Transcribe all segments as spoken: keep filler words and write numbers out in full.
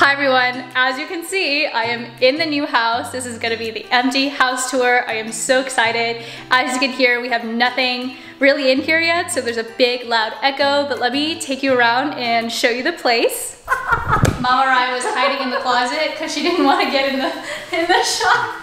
Hi everyone, as you can see, I am in the new house. This is gonna be the empty house tour. I am so excited. As you can hear, we have nothing really in here yet, so there's a big loud echo, but let me take you around and show you the place. Mama Rai was hiding in the closet because she didn't want to get in the, in the shop.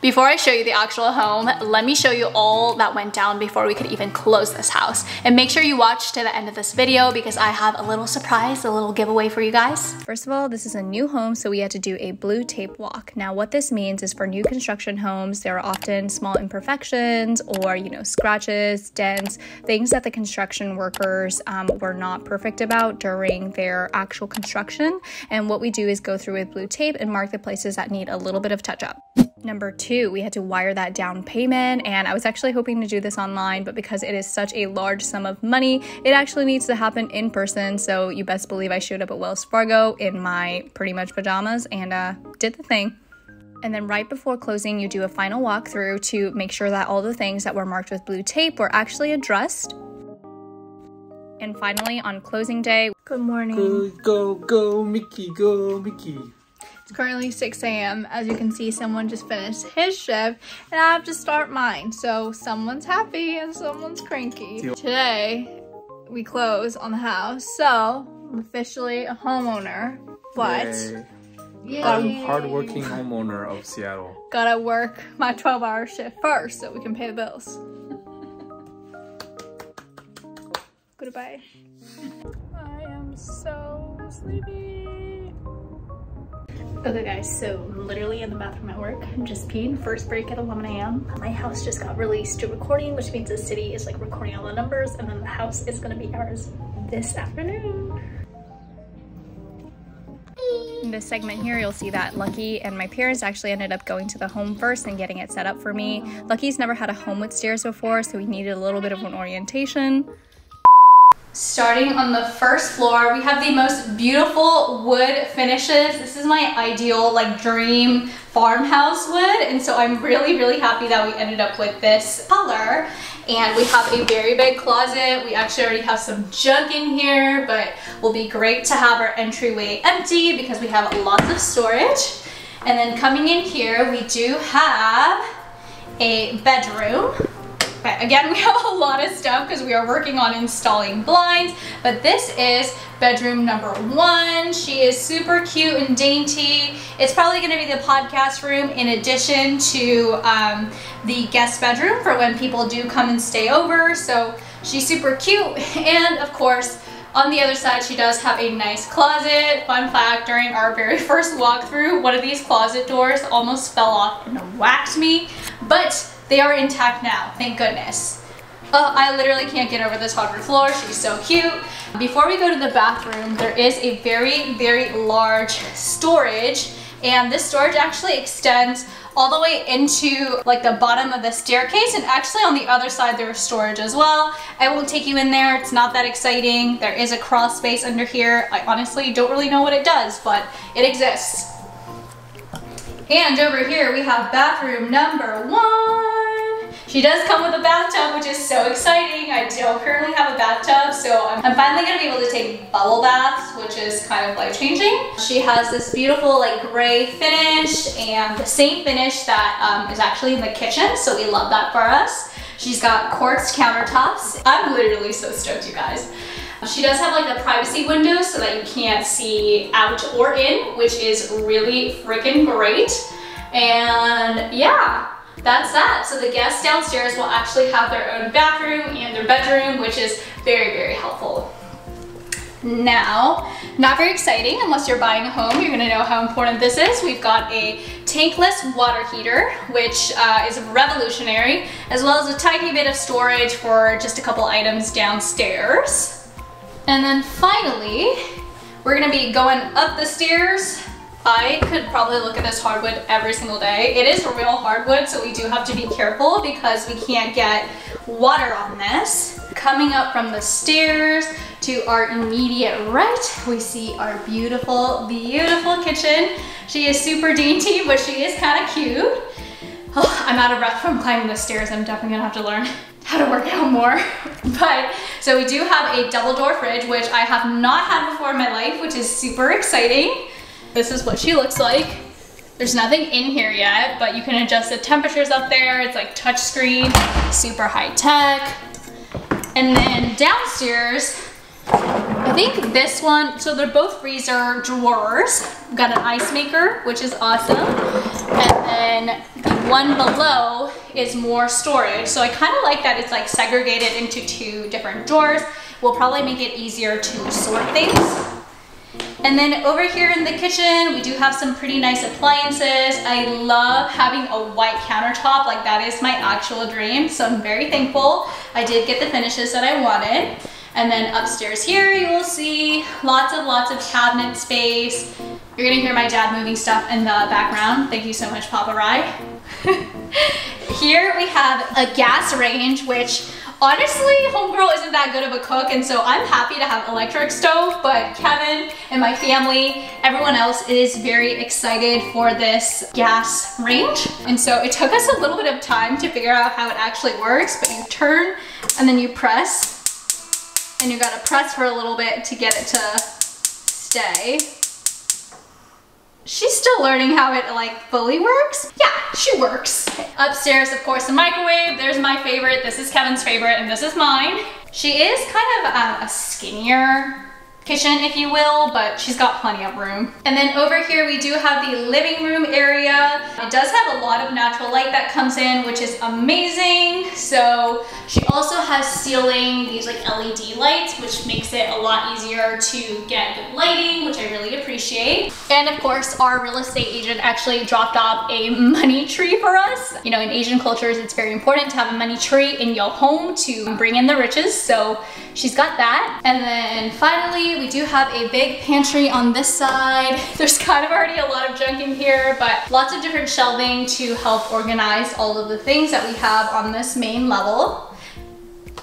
Before I show you the actual home, let me show you all that went down before we could even close this house. And make sure you watch to the end of this video because I have a little surprise, a little giveaway for you guys. First of all, this is a new home, so we had to do a blue tape walk. Now, what this means is for new construction homes, there are often small imperfections or, you know, scratches, dents, things that the construction workers um, were not perfect about during their actual construction. And what we do is go through with blue tape and mark the places that need a little bit of touch-up. Number two, we had to wire that down payment, and I was actually hoping to do this online, but because it is such a large sum of money, it actually needs to happen in person, so you best believe I showed up at Wells Fargo in my pretty much pajamas and uh, did the thing. And then right before closing, you do a final walkthrough to make sure that all the things that were marked with blue tape were actually addressed. And finally, on closing day... Good morning. Go, go, go, Mickey, go, Mickey. It's currently six A M As you can see, someone just finished his shift and I have to start mine. So someone's happy and someone's cranky. Today, we close on the house. So I'm officially a homeowner, but yay. I'm hardworking homeowner of Seattle. Gotta work my twelve hour shift first so we can pay the bills. Goodbye. I am so sleepy. Okay guys, so I'm literally in the bathroom at work. I'm just peeing, first break at eleven A M My house just got released to recording, which means the city is like recording all the numbers, and then the house is gonna be ours this afternoon. In this segment here, you'll see that Lucky and my parents actually ended up going to the home first and getting it set up for me. Lucky's never had a home with stairs before, so we needed a little bit of an orientation. Starting on the first floor, we have the most beautiful wood finishes. This is my ideal, like, dream farmhouse wood, and so I'm really, really happy that we ended up with this color. And we have a very big closet. We actually already have some junk in here, but will be great to have our entryway empty because we have lots of storage. And then coming in here, we do have a bedroom. But again, we have a lot of stuff because we are working on installing blinds, but this is bedroom number one. She is super cute and dainty. It's probably going to be the podcast room in addition to um, the guest bedroom for when people do come and stay over. So she's super cute. And of course, on the other side, she does have a nice closet. Fun fact, during our very first walkthrough, one of these closet doors almost fell off and whacked me, but they are intact now, thank goodness. Oh, I literally can't get over this hardwood floor. She's so cute. Before we go to the bathroom, there is a very, very large storage. And this storage actually extends all the way into like the bottom of the staircase, and actually on the other side there is storage as well. I won't take you in there, it's not that exciting. There is a crawl space under here. I honestly don't really know what it does, but it exists. And over here we have bathroom number one. She does come with a bathtub, which is so exciting. I don't currently have a bathtub, so I'm finally gonna be able to take bubble baths, which is kind of life-changing. She has this beautiful like gray finish and the same finish that um, is actually in the kitchen, so we love that for us. She's got quartz countertops. I'm literally so stoked, you guys. She does have like the privacy window so that you can't see out or in, which is really freaking great. And yeah, that's that. So the guests downstairs will actually have their own bathroom and their bedroom, which is very, very helpful. Now, not very exciting unless you're buying a home. You're gonna know how important this is. We've got a tankless water heater, which uh, is revolutionary, as well as a tiny bit of storage for just a couple items downstairs. And then finally, we're gonna be going up the stairs. I could probably look at this hardwood every single day. It is real hardwood, so we do have to be careful because we can't get water on this. Coming up from the stairs to our immediate right, we see our beautiful, beautiful kitchen. She is super dainty, but she is kind of cute. Oh, I'm out of breath from climbing the stairs. I'm definitely gonna have to learn how to work out more. But so we do have a double door fridge, which I have not had before in my life, which is super exciting. This is what she looks like. There's nothing in here yet, but you can adjust the temperatures up there. It's like touch screen, super high tech. And then downstairs, I think this one, so they're both freezer drawers. We've got an ice maker, which is awesome. And then the one below is more storage. So I kind of like that it's like segregated into two different drawers. We'll probably make it easier to sort things. And then over here in the kitchen, we do have some pretty nice appliances. I love having a white countertop. Like, that is my actual dream. So I'm very thankful I did get the finishes that I wanted. And then upstairs here, you will see lots and lots of cabinet space. You're gonna hear my dad moving stuff in the background. Thank you so much, Papa Rai. Here we have a gas range, which honestly, homegirl isn't that good of a cook, and so I'm happy to have electric stove, but Kevin and my family, everyone else is very excited for this gas range. And so it took us a little bit of time to figure out how it actually works, but you turn and then you press, and you gotta press for a little bit to get it to stay. She's still learning how it like fully works. Yeah, she works. Upstairs, of course, the microwave. There's my favorite. This is Kevin's favorite, and this is mine. She is kind of um, a skinnier kitchen, if you will, but she's got plenty of room. And then over here, we do have the living room area. It does have a lot of natural light that comes in, which is amazing. So she also has ceiling, these like L E D lights, which makes it a lot easier to get good lighting, which I really appreciate. And of course, our real estate agent actually dropped off a money tree for us. You know, in Asian cultures, it's very important to have a money tree in your home to bring in the riches. So she's got that. And then finally, we do have a big pantry on this side. There's kind of already a lot of junk in here, but lots of different shelving to help organize all of the things that we have on this main level.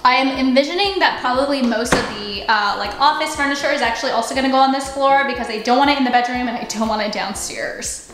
I am envisioning that probably most of the uh, like office furniture is actually also gonna go on this floor because I don't want it in the bedroom and I don't want it downstairs.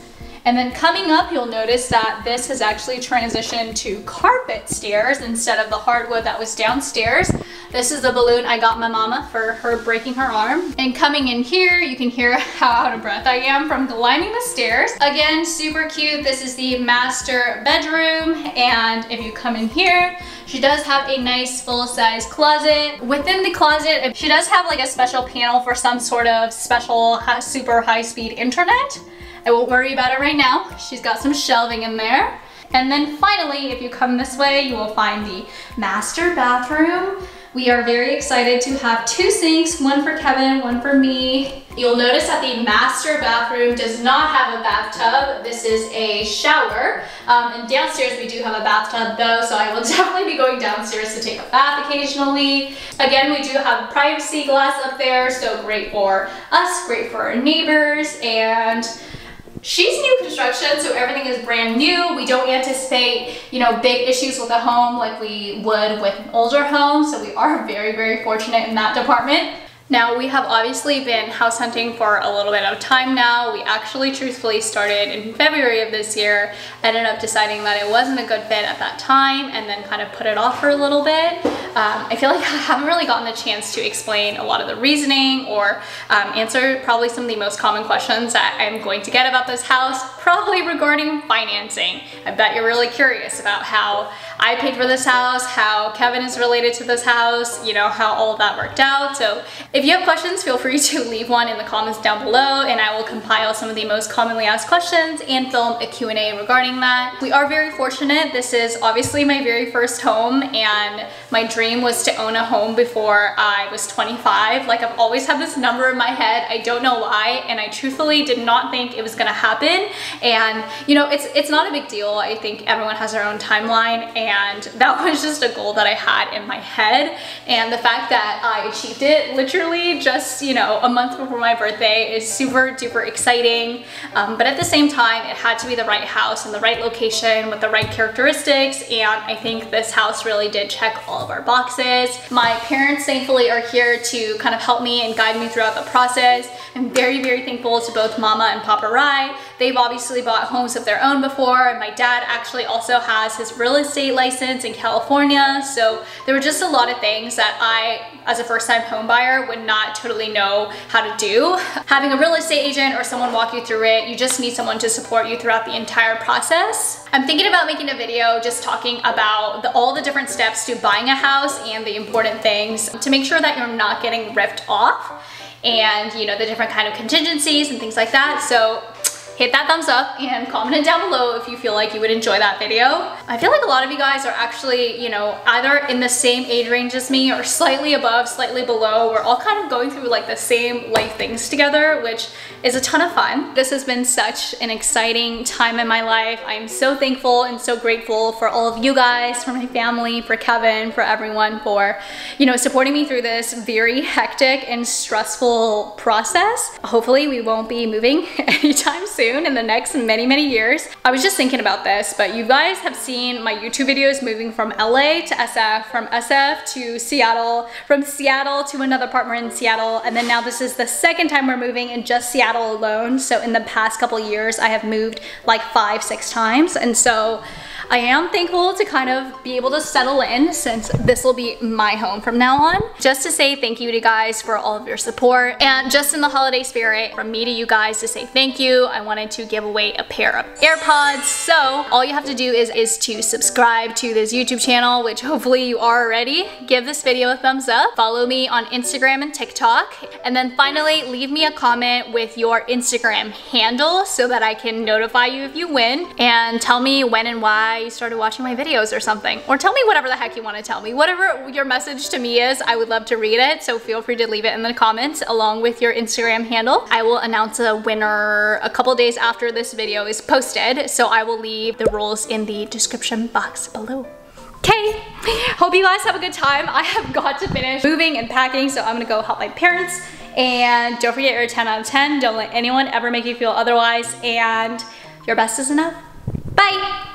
And then coming up, you'll notice that this has actually transitioned to carpet stairs instead of the hardwood that was downstairs. This is the balloon I got my mama for her breaking her arm. And coming in here, you can hear how out of breath I am from climbing the stairs. Again, super cute. This is the master bedroom. And if you come in here, she does have a nice full-size closet. Within the closet, she does have like a special panel for some sort of special super high-speed internet. I won't worry about it right now. She's got some shelving in there. And then finally, if you come this way, you will find the master bathroom. We are very excited to have two sinks, one for Kevin, one for me. You'll notice that the master bathroom does not have a bathtub. This is a shower. Um, and downstairs we do have a bathtub though, so I will definitely be going downstairs to take a bath occasionally. Again, we do have privacy glass up there, so great for us, great for our neighbors, and she's new construction, so everything is brand new. We don't anticipate, you know, big issues with a home like we would with an older home, so we are very, very fortunate in that department. Now, we have obviously been house hunting for a little bit of time now. We actually truthfully started in February of this year, ended up deciding that it wasn't a good fit at that time, and then kind of put it off for a little bit. Um, I feel like I haven't really gotten the chance to explain a lot of the reasoning or um, answer probably some of the most common questions that I'm going to get about this house, probably regarding financing. I bet you're really curious about how I paid for this house, how Kevin is related to this house, you know, how all of that worked out. So if you have questions, feel free to leave one in the comments down below and I will compile some of the most commonly asked questions and film a Q and A regarding that. We are very fortunate. This is obviously my very first home and my dream was to own a home before I was twenty-five. Like, I've always had this number in my head. I don't know why, and I truthfully did not think it was gonna happen. And you know, it's, it's not a big deal. I think everyone has their own timeline and that was just a goal that I had in my head. And the fact that I achieved it literally just, you know, a month before my birthday is super duper exciting. exciting, um, but at the same time, it had to be the right house in the right location with the right characteristics, and I think this house really did check all of our boxes. My parents, thankfully, are here to kind of help me and guide me throughout the process. I'm very, very thankful to both Mama and Papa Rai. They've obviously bought homes of their own before, and my dad actually also has his real estate license in California, so there were just a lot of things that I, as a first-time home buyer, would not totally know how to do. Having a real estate agent or someone walk you through it, you just need someone to support you throughout the entire process. I'm thinking about making a video just talking about the, all the different steps to buying a house and the important things to make sure that you're not getting ripped off, and you know, the different kind of contingencies and things like that. So hit that thumbs up and comment it down below if you feel like you would enjoy that video. I feel like a lot of you guys are actually, you know, either in the same age range as me or slightly above, slightly below. We're all kind of going through like the same life things together, which is a ton of fun. This has been such an exciting time in my life. I am so thankful and so grateful for all of you guys, for my family, for Kevin, for everyone, for, you know, supporting me through this very hectic and stressful process. Hopefully we won't be moving anytime soon. In the next many many years. I was just thinking about this, but you guys have seen my YouTube videos moving from L A to S F, from S F to Seattle, from Seattle to another apartment in Seattle, and then now this is the second time we're moving in just Seattle alone. So in the past couple years I have moved like five six times, and so I am thankful to kind of be able to settle in, since this will be my home from now on. Just to say thank you to you guys for all of your support, and just in the holiday spirit, from me to you guys to say thank you, I want to give away a pair of AirPods. So all you have to do is is to subscribe to this YouTube channel, which hopefully you are already. Give this video a thumbs up. Follow me on Instagram and TikTok. And then finally, leave me a comment with your Instagram handle so that I can notify you if you win, and tell me when and why you started watching my videos or something. Or tell me whatever the heck you want to tell me. Whatever your message to me is, I would love to read it. So feel free to leave it in the comments along with your Instagram handle. I will announce a winner a couple days after this video is posted, so I will leave the rules in the description box below. Okay, hope you guys have a good time. I have got to finish moving and packing, so I'm gonna go help my parents. And don't forget, you're a ten out of ten. Don't let anyone ever make you feel otherwise, and your best is enough. Bye.